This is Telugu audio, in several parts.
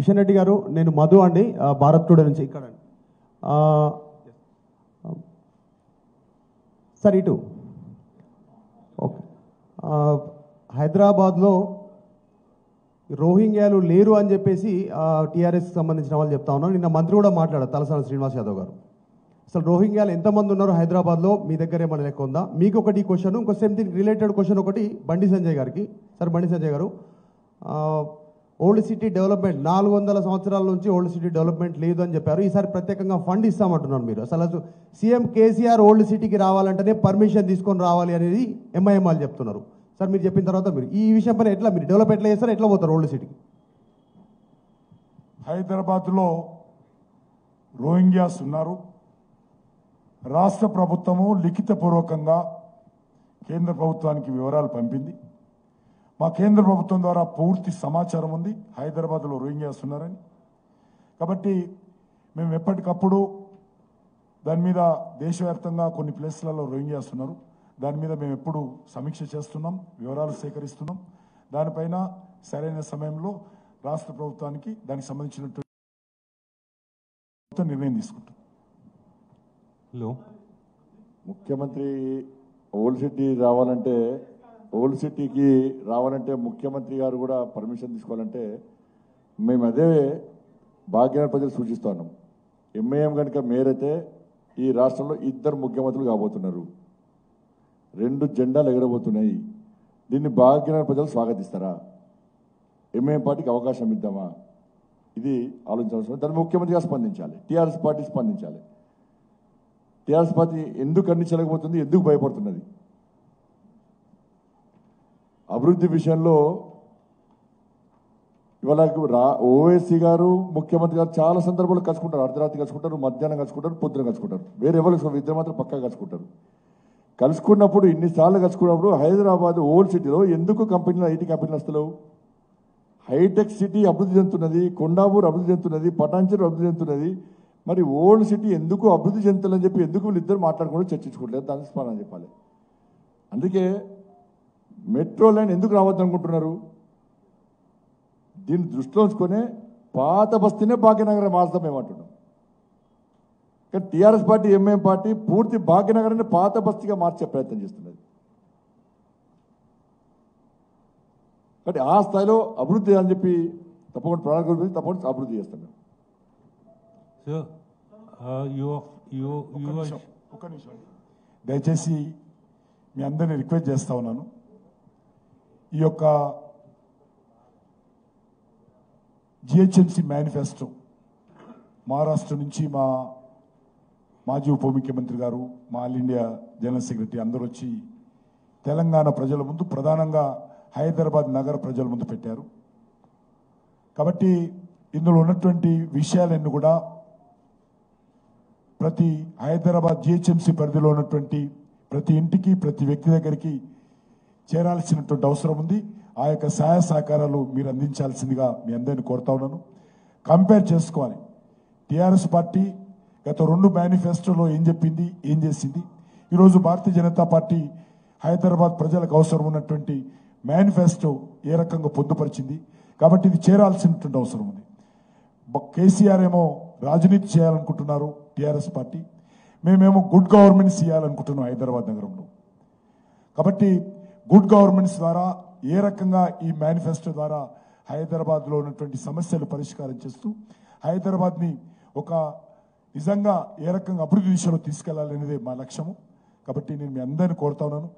किशन रेड्डी गारू नेनु मधु अंडी भारत टुडे नुंचि इक्कड़ंडी सर इटू ओके हैदराबाद लो रोहिंग्यालु लेरु अनि चेप्पेसी टीआरएस की संबंधिंचिन वाळ्ळु चेप्ता उन्नारु निन्न मंत्री कूडा माट्लाडारु तलसानि श्रीनिवास यादव गारू అసలు రోహింగ్యాలు ఎంతమంది ఉన్నారు హైదరాబాద్లో మీ దగ్గర ఏమన్నా లెక్క ఉందా మీకు ఒకటి క్వశ్చన్ ఇంకో సేమ్ థింగ్ రిలేటెడ్ క్వశ్చన్ ఒకటి బండి సంజయ్ గారికి సార్ బండి సంజయ్ గారు ఓల్డ్ సిటీ డెవలప్మెంట్ 400 సంవత్సరాల నుంచి ఓల్డ్ సిటీ డెవలప్మెంట్ లేదు అని చెప్పారు ఈసారి ప్రత్యేకంగా ఫండ్ ఇస్తామంటున్నారు మీరు అసలు సీఎం కేసీఆర్ ఓల్డ్ సిటీకి రావాలంటేనే పర్మిషన్ తీసుకొని రావాలి అనేది ఎంఐఎం వాళ్ళు చెప్తున్నారు సార్ మీరు చెప్పిన తర్వాత మీరు ఈ విషయం పైన ఎట్లా మీరు డెవలప్ ఎట్లా చేస్తారు ఎట్లా పోతారు ఓల్డ్ సిటీకి హైదరాబాద్లో రోహింగ్యాస్ ఉన్నారు రాష్ట్ర ప్రభుత్వము లిఖితపూర్వకంగా కేంద్ర ప్రభుత్వానికి వివరాలు పంపింది మా కేంద్ర ప్రభుత్వం ద్వారా పూర్తి సమాచారం ఉంది హైదరాబాద్లో రోహింగ్యాస్ ఉన్నారని కాబట్టి మేము ఎప్పటికప్పుడు దాని మీద దేశవ్యాప్తంగా కొన్ని ప్లేస్లలో రోహింగ్యాస్ ఉన్నారు దాని మీద మేము ఎప్పుడు సమీక్ష చేస్తున్నాం వివరాలు సేకరిస్తున్నాం దానిపైన సరైన సమయంలో రాష్ట్ర ప్రభుత్వానికి దానికి సంబంధించినటువంటి నిర్ణయం తీసుకుంటాం हेलो मुख्यमंत्री ओल्ड सिटी की रावाले मुख्यमंत्री गारू पर्मीशन तीसुकोवालंटे मेम अदे भाग्यनगर प्रजलु सूचिस्तानु एमआईएम गनुक मेरते ई राष्ट्रंलो इद्दरु मुख्यमंत्रुलु काबोतुन्नारु रेंडु जेंडालु एगरबोतुन्नायि दीन्नि भाग्यनगर प्रजलु स्वागतिस्तारा एमआईएम पार्टीकी अवकाशं इद्दामा इदी आलोचिंचाल्सिन दानिनि मुख्यमंत्रिगा स्पंदिंचाली टीआरएस पार्टी स्पंदिंचाली टीआरएस पार्टी खंडे भयपड़ी अभिवृद्धि विषय में इला ओवैसी गारू मुख्यमंत्री गारू चाला संदर्भाल्लो कलुसुकुंटारु अर्धरात्रि कलुसुकुंटारु मध्याह्नं कलुसुकुंटारु पोद्दुन कलुसुकुंटारु वेरेवल इद्दरु मात्रं पक्का कलुसुकुंटारु कलुसुकुन्नप्पुडु इन्निसार्लु कलुसुकुन्नप्पुडु हैदराबाद ओल्ड सिटीलो एंदुकु कंपनीलु ऐटी कंपनीलु वस्तलो हैटेक सिटी अभिवृद्धि चेंदुतुन्नदि कोंडापूर अभिवृद्धि चेंदुतुन्नदि पटानचेरू अभिवृद्धि चेंदुतुन्नदि మరి ఓల్డ్ సిటీ ఎందుకు అభివృద్ధి చెందాలని చెప్పి ఎందుకు వీళ్ళిద్దరు మాట్లాడుకోవడం చర్చించుకోవట్లేదు దాని స్పందన చెప్పాలి అందుకే మెట్రో లైన్ ఎందుకు రావద్దు అనుకుంటున్నారు దీన్ని దృష్టిలో ఉంచుకొని పాత బస్తీనే భాగ్యనగరం మార్చదామేమంటున్నాం కానీ టీఆర్ఎస్ పార్టీ ఎంఐఎం పార్టీ పూర్తి భాగ్యనగరాన్ని పాత బస్తీగా మార్చే ప్రయత్నం చేస్తున్నది కాబట్టి ఆ స్థాయిలో అభివృద్ధి అని చెప్పి తప్పకుండా ప్రణాళిక తప్పకుండా అభివృద్ధి చేస్తున్నాం దయచేసి మీ అందరిని రిక్వెస్ట్ చేస్తా ఉన్నాను ఈ యొక్క జీహెచ్ఎంసీ మేనిఫెస్టో మహారాష్ట్ర నుంచి మా మాజీ ఉప ముఖ్యమంత్రి గారు మా ఆల్ ఇండియా జనరల్ సెక్రటరీ అందరూ వచ్చి తెలంగాణ ప్రజల ముందు ప్రధానంగా హైదరాబాద్ నగర ప్రజల ముందు పెట్టారు కాబట్టి ఇందులో ఉన్నటువంటి విషయాలన్నీ కూడా ప్రతి హైదరాబాద్ జీహెచ్ఎంసీ పరిధిలో ఉన్నటువంటి ప్రతి ఇంటికి ప్రతి వ్యక్తి దగ్గరికి చేరాల్సినటువంటి అవసరం ఉంది ఆ యొక్క సహాయ సహకారాలు మీరు అందించాల్సిందిగా మీ అందరిని కోరుతా ఉన్నాను కంపేర్ చేసుకోవాలి టీఆర్ఎస్ పార్టీ గత 2 మేనిఫెస్టోలో ఏం చెప్పింది ఏం చేసింది ఈరోజు భారతీయ జనతా పార్టీ హైదరాబాద్ ప్రజలకు అవసరం ఉన్నటువంటి మేనిఫెస్టో ఏ రకంగా పొందుపరిచింది కాబట్టి ఇది చేరాల్సినటువంటి అవసరం ఉంది కేసీఆర్ ఏమో రాజనీతి చేయాలనుకుంటున్నారు టీఆర్ఎస్ పార్టీ మేమేమో గుడ్ గవర్నెన్స్ ఇవ్వాలనుకుంటున్నాం హైదరాబాద్ నగరంలో కాబట్టి గుడ్ గవర్నెన్స్ ద్వారా ఏ రకంగా ఈ మేనిఫెస్టో ద్వారా హైదరాబాద్లో ఉన్నటువంటి సమస్యలు పరిష్కారం చేస్తూ హైదరాబాద్ని ఒక నిజంగా ఏ రకంగా అభివృద్ధి దిశలో తీసుకెళ్లాలనేదే మా లక్ష్యము కాబట్టి నేను మీ అందరిని కోరుతా ఉన్నాను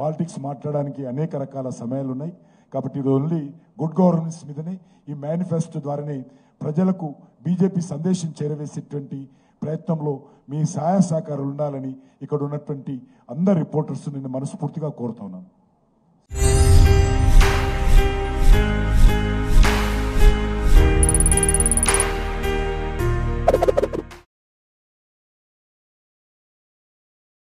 పాలిటిక్స్ మాట్లాడడానికి అనేక రకాల సమయాలు ఉన్నాయి కాబట్టి ఇది ఓన్లీ గుడ్ గవర్నెన్స్ మీదనే ఈ మేనిఫెస్టో ద్వారానే ప్రజలకు బీజేపీ సందేశం చేరవేసేటువంటి ప్రయత్నంలో మీ సహాయ సహకారాలు ఉండాలని ఇక్కడ ఉన్నటువంటి అందరి రిపోర్టర్స్ నేను మనస్ఫూర్తిగా కోరుతున్నాను.